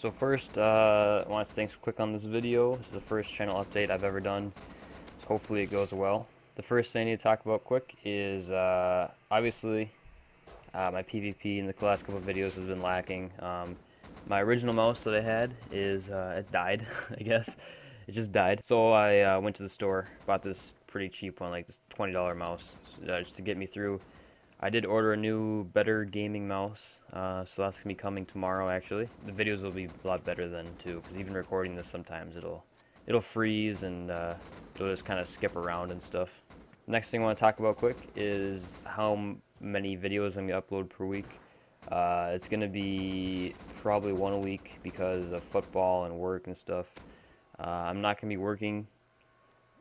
So first, I want to thanks for clicking on this video. This is the first channel update I've ever done, so hopefully it goes well. The first thing I need to talk about quick is obviously my PvP in the last couple of videos has been lacking. My original mouse that I had is it died, I guess. It just died. So I went to the store, bought this pretty cheap one, like this $20 mouse, just to get me through. I did order a new, better gaming mouse, so that's going to be coming tomorrow, actually. The videos will be a lot better then, too, because even recording this sometimes, it'll freeze and it'll just kind of skip around and stuff. Next thing I want to talk about quick is how many videos I'm going to upload per week. It's going to be probably one a week because of football and work and stuff. I'm not going to be working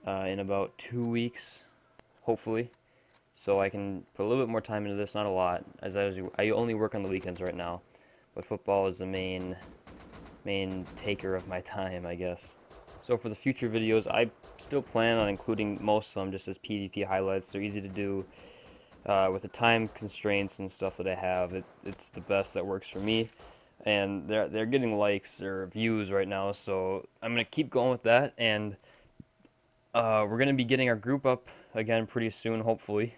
in about 2 weeks, hopefully. So I can put a little bit more time into this, not a lot, as I only work on the weekends right now, but football is the main taker of my time, I guess. So for the future videos, I still plan on including most of them just as PvP highlights. They're easy to do with the time constraints and stuff that I have. It's the best that works for me, and they're getting likes or views right now, so I'm gonna keep going with that. And we're gonna be getting our group up again pretty soon, hopefully.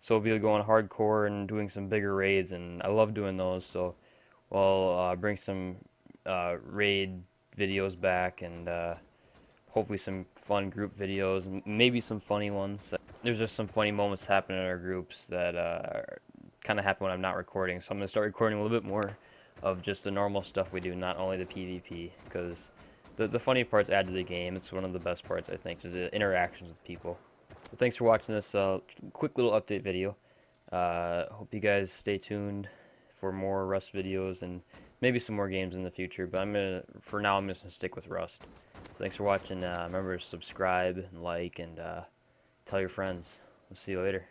So we'll be going hardcore and doing some bigger raids, and I love doing those, so we'll bring some raid videos back, and hopefully some fun group videos, and maybe some funny ones. There's just some funny moments happening in our groups that kind of happen when I'm not recording, so I'm going to start recording a little bit more of just the normal stuff we do, not only the PvP, because the funny parts add to the game. It's one of the best parts, I think, is the interactions with people. Well, thanks for watching this quick little update video. Hope you guys stay tuned for more Rust videos and maybe some more games in the future, but for now I'm just gonna stick with Rust. Thanks for watching. Remember to subscribe and like, and tell your friends. We'll see you later.